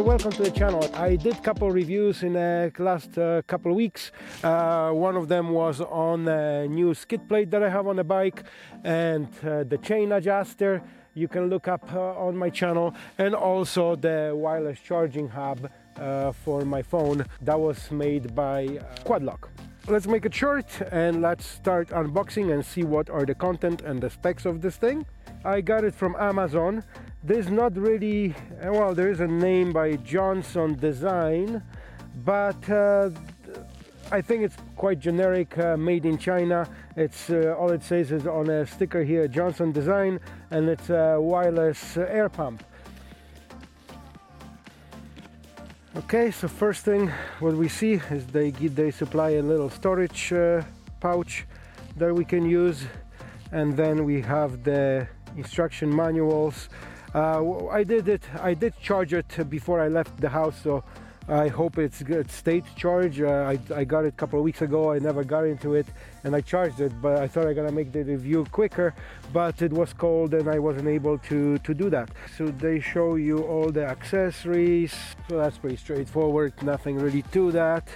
and welcome to the channel. I did a couple reviews in the last couple of weeks. One of them was on a new skid plate that I have on the bike and the chain adjuster. You can look up on my channel, and also the wireless charging hub for my phone that was made by Quadlock. Let's make it short and let's start unboxing and see what are the content and the specs of this thing. I got it from Amazon. There's not really, well, there is a name by Johnson Design, but I think it's quite generic, made in China. It's all it says is on a sticker here, Johnson Design, and it's a wireless air pump. Okay, so first thing what we see is they supply a little storage pouch that we can use, and then we have the instruction manuals. I did charge it before I left the house, so I hope it's good state charge. I got it a couple of weeks ago. I never got into it and I charged it, but I thought I gotta make the review quicker, but it was cold and I wasn't able to do that. So they show you all the accessories. So that's pretty straightforward, nothing really to that.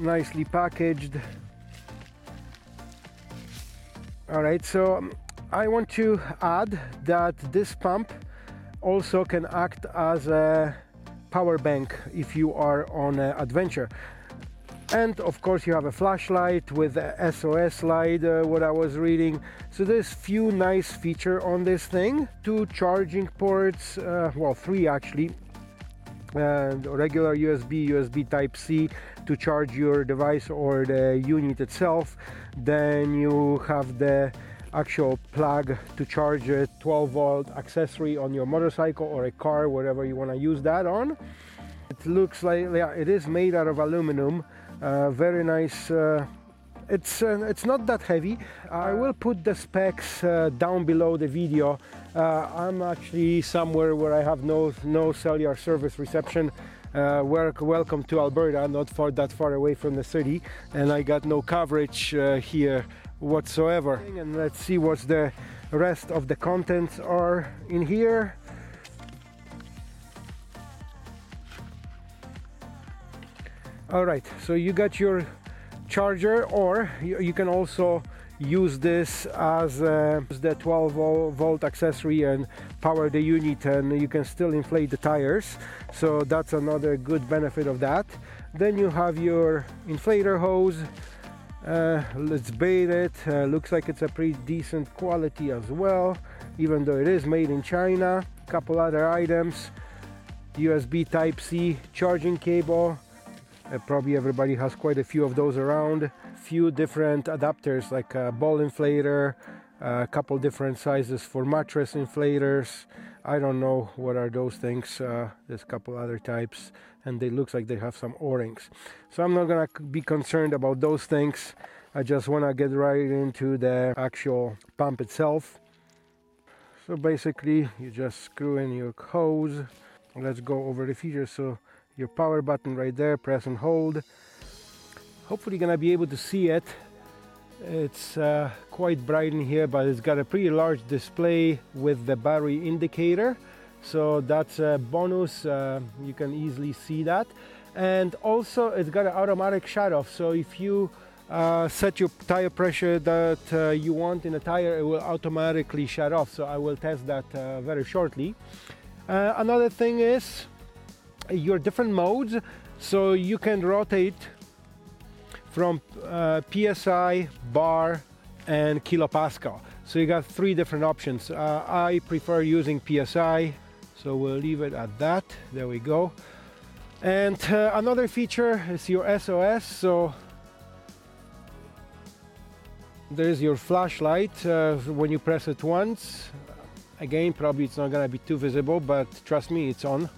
Nicely packaged. All right, so I want to add that this pump also can act as a power bank if you are on an adventure. And of course you have a flashlight with a SOS light, what I was reading. So there's few nice features on this thing. Two charging ports, well, three actually. Regular USB, USB Type-C to charge your device or the unit itself. Then you have the actual plug to charge a 12-volt accessory on your motorcycle or a car, whatever you want to use that on. It looks like, yeah, it is made out of aluminum. Very nice. It's not that heavy. I will put the specs down below the video. I'm actually somewhere where I have no cellular service reception. Welcome to Alberta, not far that far away from the city, and I got no coverage here whatsoever. And let's see what the rest of the contents are in here. All right, so you got your charger, or you can also use this as the 12-volt accessory and power the unit, and you can still inflate the tires, so that's another good benefit of that. Then you have your inflator hose. Let's bait it. Looks like it's a pretty decent quality as well, even though it is made in China. Couple other items, USB Type-C charging cable. Probably everybody has quite a few of those around. Few different adapters, like a ball inflator, a couple different sizes for mattress inflators. I don't know what are those things. There's a couple other types, and they look like they have some O-rings. So I'm not gonna be concerned about those things. I just wanna get right into the actual pump itself. So basically, you just screw in your hose. Let's go over the features. So your power button right there, press and hold. Hopefully you're gonna be able to see it. It's quite bright in here, but it's got a pretty large display with the battery indicator, so that's a bonus. You can easily see that, and also it's got an automatic shut off, so if you set your tire pressure that you want in the tire, it will automatically shut off. So I will test that very shortly. Another thing is your different modes, so you can rotate from PSI, bar, and kilopascal. So you got three different options. I prefer using PSI, so we'll leave it at that. There we go. And another feature is your SOS. So there's your flashlight. When you press it once, again, probably it's not gonna be too visible, but trust me, it's on.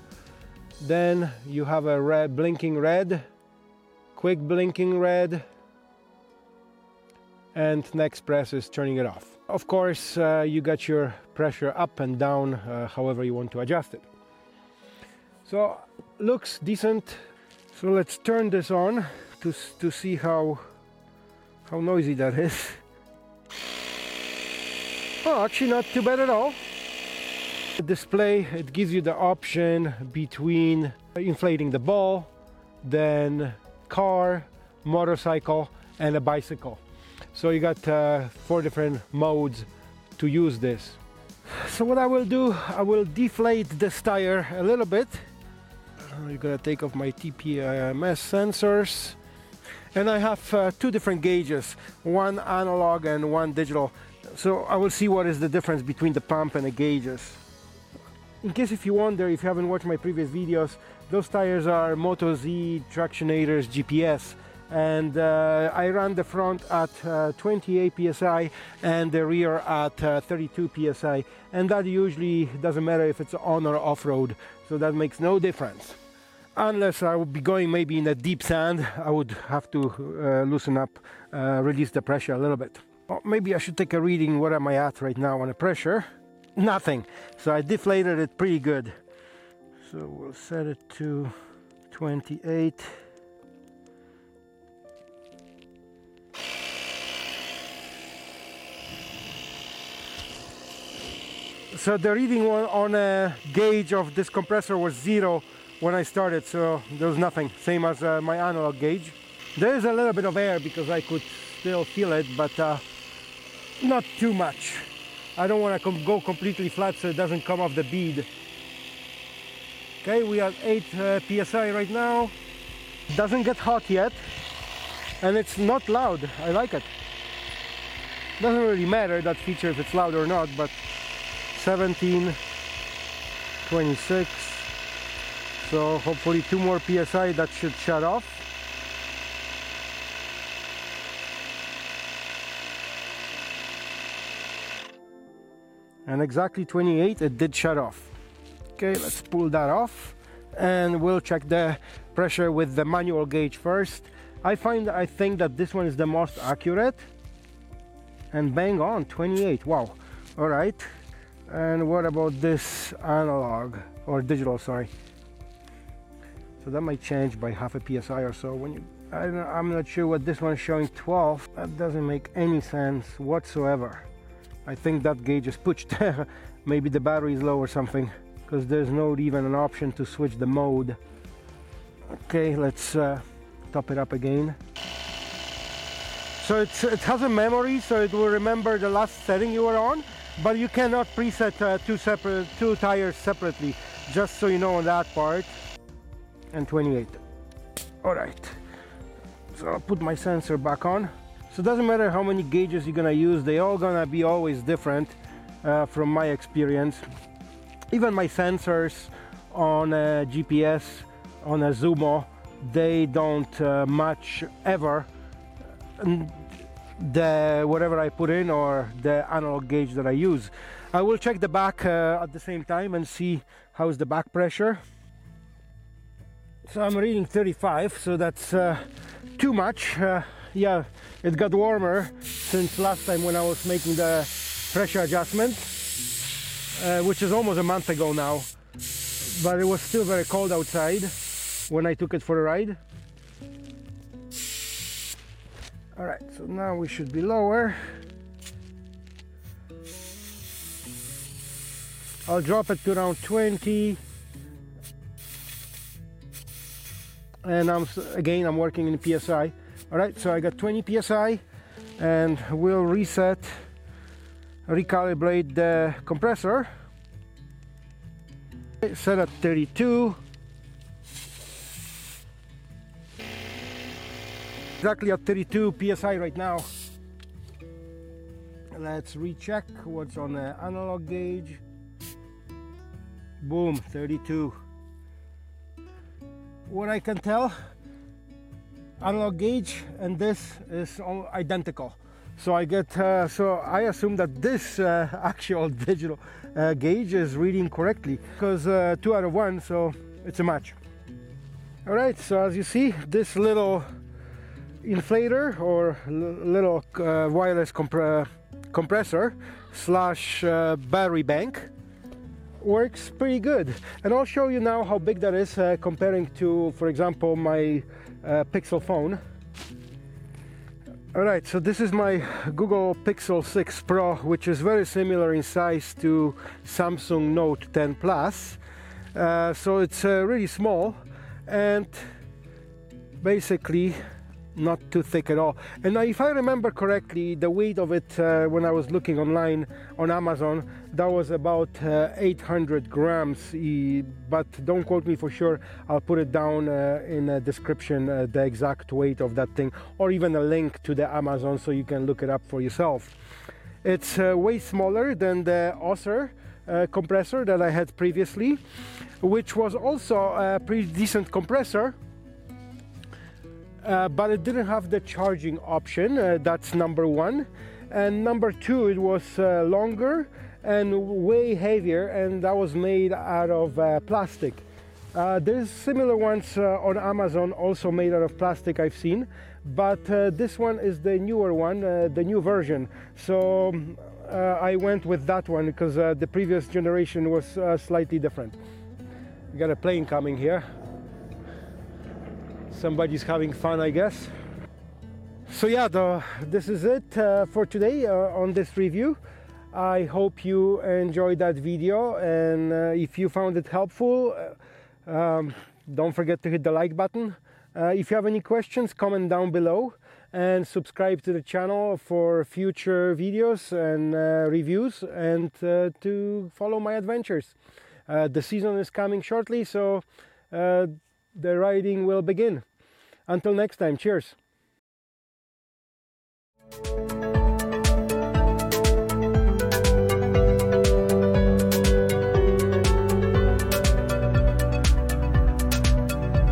Then you have a red, blinking red, quick blinking red, and next press is turning it off. Of course, you got your pressure up and down, however you want to adjust it. So looks decent. So let's turn this on to see how noisy that is. Oh, actually not too bad at all. The display, it gives you the option between inflating the ball, then car, motorcycle, and a bicycle. So you got four different modes to use this. So what I will do, I will deflate this tire a little bit. I'm gonna take off my TPMS sensors. And I have two different gauges, one analog and one digital. So I will see what is the difference between the pump and the gauges. In case if you wonder, if you haven't watched my previous videos, those tires are Moto Z Tractionators GPS. And I run the front at 28 PSI and the rear at 32 PSI. And that usually doesn't matter if it's on or off-road. So that makes no difference. Unless I would be going maybe in a deep sand, I would have to loosen up, release the pressure a little bit. Oh, maybe I should take a reading. What am I at right now on the pressure? Nothing. So I deflated it pretty good. So we'll set it to 28. So the reading on a gauge of this compressor was 0. When I started, so there was nothing, same as my analog gauge. There is a little bit of air because I could still feel it, but not too much. I don't want to go completely flat so it doesn't come off the bead. Okay, we are at 8 PSI right now. Doesn't get hot yet, and it's not loud. I like it. Doesn't really matter, that feature, if it's loud or not, but 17, 26, so hopefully 2 more PSI, that should shut off. And exactly 28, it did shut off. Okay, let's pull that off. And we'll check the pressure with the manual gauge first. I think that this one is the most accurate. And bang on, 28, wow. All right. And what about this analog, or digital, sorry. So that might change by half a PSI or so. When you, I'm not sure what this one is showing, 12. That doesn't make any sense whatsoever. I think that gauge is pushed. Maybe the battery is low or something, because there's not even an option to switch the mode. Okay, let's top it up again. So it has a memory, so it will remember the last setting you were on, but you cannot preset two tires separately, just so you know on that part. And 28. All right, so I'll put my sensor back on. So it doesn't matter how many gauges you're gonna use, they all gonna be always different from my experience. Even my sensors on a GPS, on a Zumo, they don't match ever the whatever I put in or the analog gauge that I use. I will check the back at the same time and see how is the back pressure. So I'm reading 35, so that's too much. Yeah, it got warmer since last time when I was making the pressure adjustment, which is almost a month ago now, but it was still very cold outside when I took it for a ride. All right, so now we should be lower. I'll drop it to around 20. And I'm working in PSI. All right, so I got 20 PSI, and we'll reset, recalibrate the compressor. Set at 32. Exactly at 32 PSI right now. Let's recheck what's on the analog gauge. Boom, 32. What I can tell, analog gauge and this is all identical, so I get I assume that this actual digital gauge is reading correctly, because 2 out of 1, so it's a match. All right, so as you see, this little inflator or little wireless compressor slash battery bank works pretty good, and I'll show you now how big that is comparing to, for example, my Pixel phone. Alright, so this is my Google Pixel 6 Pro, which is very similar in size to Samsung Note 10 Plus. So it's really small and basically not too thick at all. And if I remember correctly, the weight of it when I was looking online on Amazon, that was about 800 grams. But don't quote me for sure. I'll put it down in the description, the exact weight of that thing, or even a link to the Amazon so you can look it up for yourself. It's way smaller than the Osser compressor that I had previously, which was also a pretty decent compressor, but it didn't have the charging option. That's number one, and number two, it was longer and way heavier, and that was made out of plastic. There's similar ones on Amazon also made out of plastic I've seen, but this one is the newer one, the new version. So I went with that one because the previous generation was slightly different. We got a plane coming here. Somebody's having fun, I guess. So yeah, this is it for today on this review. I hope you enjoyed that video, and if you found it helpful, don't forget to hit the like button. If you have any questions, comment down below, and subscribe to the channel for future videos and reviews, and to follow my adventures. The season is coming shortly, so the riding will begin. Until next time, cheers!